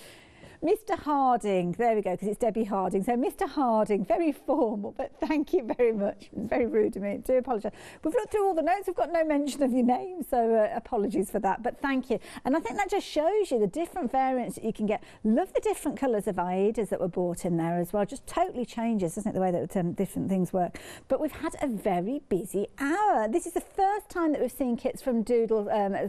Mr. Harding, there we go, because it's Debbie Harding. So Mr. Harding, very formal, but thank you very much. It's very rude of me, I do apologise. We've looked through all the notes, we've got no mention of your name, so apologies for that, but thank you. And I think that just shows you the different variants that you can get. Love the different colours of Aidas that were bought in there as well. Just totally changes, doesn't it, the way that different things work. But we've had a very busy hour. This is the first time that we've seen kits from Doodle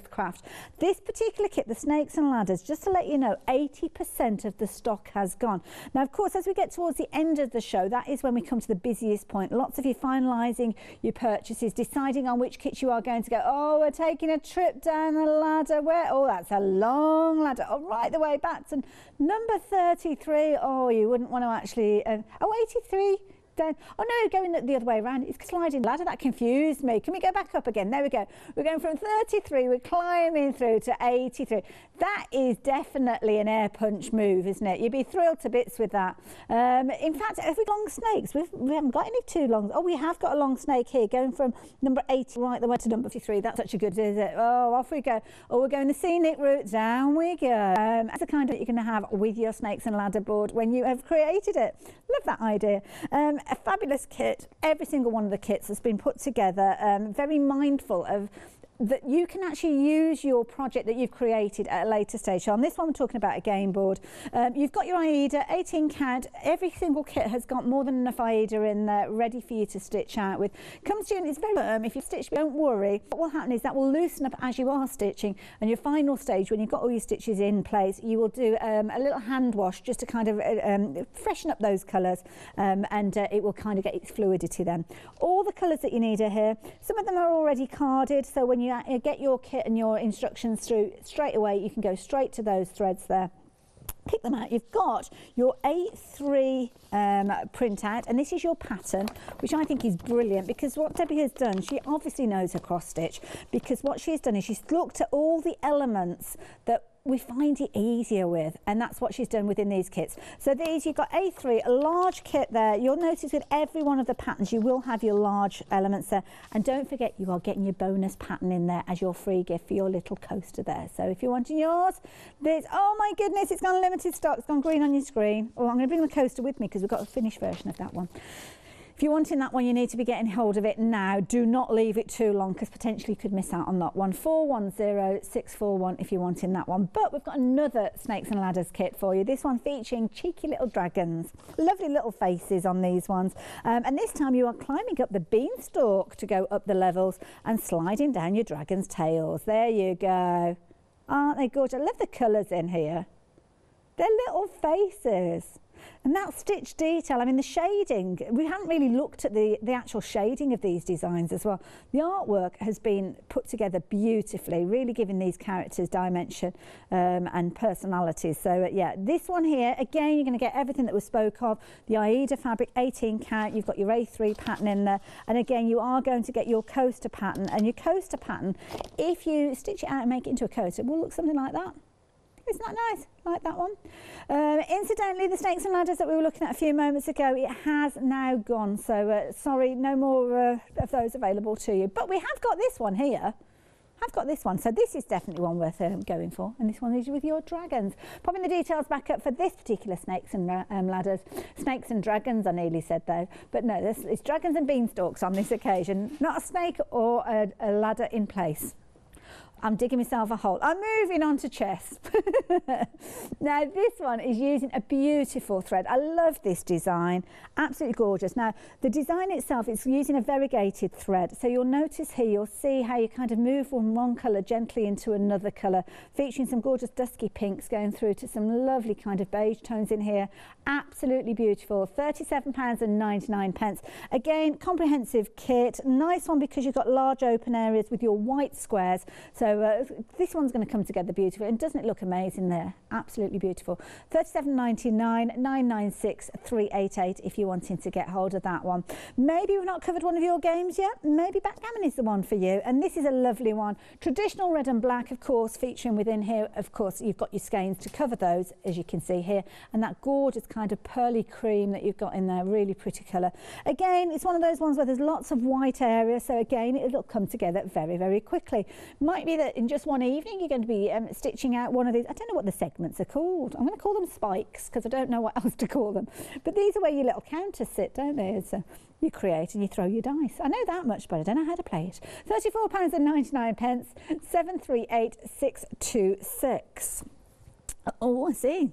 Craft. This particular kit, the Snakes and Ladders, just to let you know, 80% of the stock has gone. Now, of course, as we get towards the end of the show, that is when we come to the busiest point. Lots of you finalising your purchases, deciding on which kits you are going to go. Oh, we're taking a trip down the ladder. Where? Oh, that's a long ladder. Oh, right the way back to number 33. Oh, you wouldn't want to actually... 83... Down. Oh no, going the other way around. It's sliding ladder, that confused me. Can we go back up again? There we go. We're going from 33, we're climbing through to 83. That is definitely an air punch move, isn't it? You'd be thrilled to bits with that. In fact, have we long snakes? We haven't got any too long. Oh, we have got a long snake here, going from number 80 right the way to number 53. That's such a good, is it? Oh, off we go. Oh, we're going the scenic route. Down we go. That's the kind that you're going to have with your Snakes and Ladder board when you have created it. Love that idea. A fabulous kit, every single one of the kits has been put together, very mindful of that you can actually use your project that you've created at a later stage. So on this one, we're talking about a game board. You've got your Aida, 18 count. Every single kit has got more than enough Aida in there, ready for you to stitch out with. Comes to you and it's very firm. If you stitch, don't worry. What will happen is that will loosen up as you are stitching, and your final stage, when you've got all your stitches in place, you will do a little hand wash just to kind of freshen up those colours, and it will kind of get its fluidity then. All the colours that you need are here. Some of them are already carded, so when you get your kit and your instructions through straight away, you can go straight to those threads there, pick them out. You've got your A3 printout, and this is your pattern, which I think is brilliant, because what Debbie has done, she obviously knows her cross stitch, because what she's done is she's looked at all the elements that we find it easier with, and that's what she's done within these kits. So these, you've got A3, a large kit there. You'll notice with every one of the patterns you will have your large elements there, and don't forget you are getting your bonus pattern in there as your free gift for your little coaster there. So if you're wanting yours, this, oh my goodness, it's gone limited stock, it's gone green on your screen. Oh, I'm going to bring the coaster with me because we've got a finished version of that one. If you're wanting that one, you need to be getting hold of it now. Do not leave it too long because potentially you could miss out on that one. 410641 if you're wanting that one. But we've got another Snakes and Ladders kit for you. This one featuring cheeky little dragons. Lovely little faces on these ones. And this time you are climbing up the beanstalk to go up the levels and sliding down your dragon's tails. There you go. Aren't they gorgeous? I love the colours in here. They're little faces. And that stitch detail, I mean the shading, we haven't really looked at the actual shading of these designs as well. The artwork has been put together beautifully, really giving these characters dimension and personality. So yeah, this one here, again, you're going to get everything that we spoke of. The Aida fabric, 18 count, you've got your A3 pattern in there. And again, you are going to get your coaster pattern. And your coaster pattern, if you stitch it out and make it into a coaster, it will look something like that. Isn't that nice? Like that one. Incidentally, the Snakes and Ladders that we were looking at a few moments ago, it has now gone. So sorry, no more of those available to you. But we have got this one here. I've got this one, so this is definitely one worth going for, and this one is with your dragons. Popping the details back up for this particular Snakes and Ladders. Snakes and Dragons, I nearly said though, but no, it's dragons and beanstalks on this occasion. Not a snake or a ladder in place. I'm digging myself a hole. I'm moving on to chess. Now this one is using a beautiful thread. I love this design, absolutely gorgeous. Now the design itself is using a variegated thread. So you'll notice here, you'll see how you kind of move from one colour gently into another colour, featuring some gorgeous dusky pinks going through to some lovely kind of beige tones in here. Absolutely beautiful, £37.99. Again, comprehensive kit, nice one because you've got large open areas with your white squares. So this one's going to come together beautifully, and doesn't it look amazing there? Absolutely beautiful. £37.99, 996 388 if you're wanting to get hold of that one. Maybe we've not covered one of your games yet. Maybe backgammon is the one for you, and this is a lovely one. Traditional red and black, of course, featuring within here. Of course, you've got your skeins to cover those, as you can see here, and that gorgeous kind of pearly cream that you've got in there, really pretty colour. Again, it's one of those ones where there's lots of white area, so again, it'll come together very, very quickly. Might be that in just one evening you're going to be stitching out one of these. I don't know what the segments are called. I'm going to call them spikes because I don't know what else to call them. But these are where your little counters sit, don't they? So you create and you throw your dice. I know that much, but I don't know how to play it. £34.99, 738626. Oh, I see.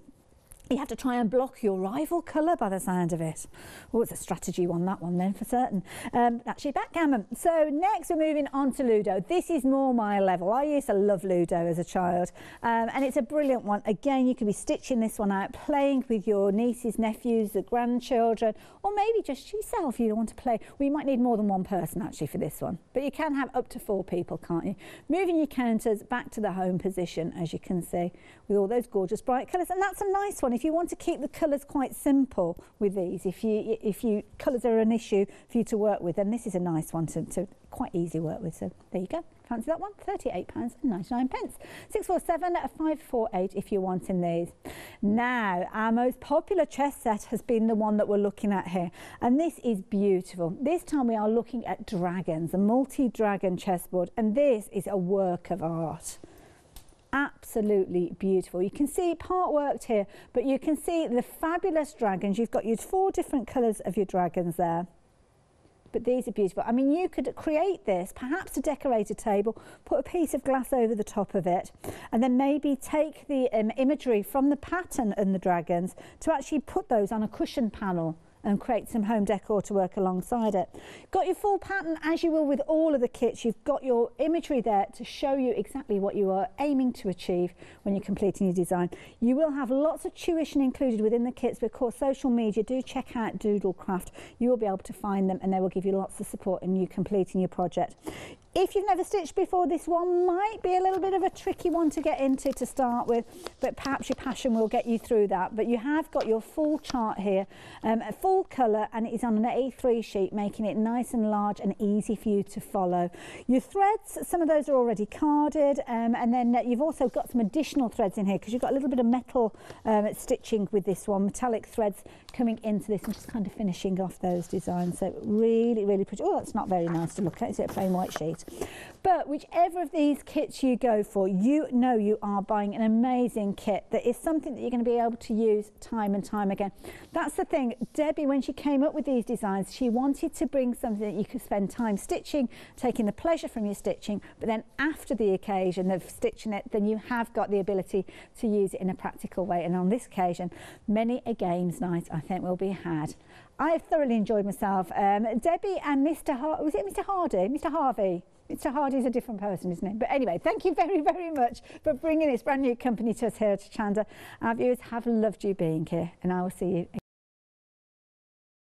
You have to try and block your rival colour by the sound of it. Oh, it's a strategy one, that one then, for certain. That's your backgammon. So next we're moving on to Ludo. This is more my level. I used to love Ludo as a child, and it's a brilliant one. Again, you can be stitching this one out, playing with your nieces, nephews, the grandchildren, or maybe just yourself. You don't want to play. Well, you might need more than one person actually for this one, but you can have up to 4 people, can't you? Moving your counters back to the home position, as you can see, with all those gorgeous bright colours. And that's a nice one. If you want to keep the colours quite simple with these, if colours are an issue for you to work with, then this is a nice one to quite easy work with. So there you go. Fancy that one? £38.99. 647 548 if you're wanting these. Now, our most popular chess set has been the one that we're looking at here, and this is beautiful. This time we are looking at dragons, a multi-dragon chessboard, and this is a work of art. Absolutely beautiful. You can see part worked here, but you can see the fabulous dragons. You've got your 4 different colours of your dragons there. But these are beautiful. I mean, you could create this, perhaps to decorate a table, put a piece of glass over the top of it, and then maybe take the imagery from the pattern and the dragons to actually put those on a cushion panel and create some home decor to work alongside it. Got your full pattern, as you will with all of the kits. You've got your imagery there to show you exactly what you are aiming to achieve when you're completing your design. You will have lots of tuition included within the kits, but of course social media, do check out Doodlecraft. You will be able to find them and they will give you lots of support in you completing your project. If you've never stitched before, this one might be a little bit of a tricky one to get into to start with, but perhaps your passion will get you through that. But you have got your full chart here, a full colour, and it is on an A3 sheet, making it nice and large and easy for you to follow. Your threads, some of those are already carded, and then you've also got some additional threads in here because you've got a little bit of metal stitching with this one, metallic threads coming into this and just kind of finishing off those designs. So really, really pretty. Oh, that's not very nice to look at, is it? A plain white sheet. But whichever of these kits you go for, you know you are buying an amazing kit that is something that you're going to be able to use time and time again. That's the thing, Debbie, when she came up with these designs, she wanted to bring something that you could spend time stitching, taking the pleasure from your stitching, but then after the occasion of stitching it, then you have got the ability to use it in a practical way. And on this occasion, many a games night, I think, will be had. I thoroughly enjoyed myself. Debbie and Mr. Was it Mr. Hardy? Mr. Harvey? Mr. Hardy's a different person, isn't he? But anyway, thank you very, very much for bringing this brand new company to us here at Hochanda. Our viewers have loved you being here, and I will see you again.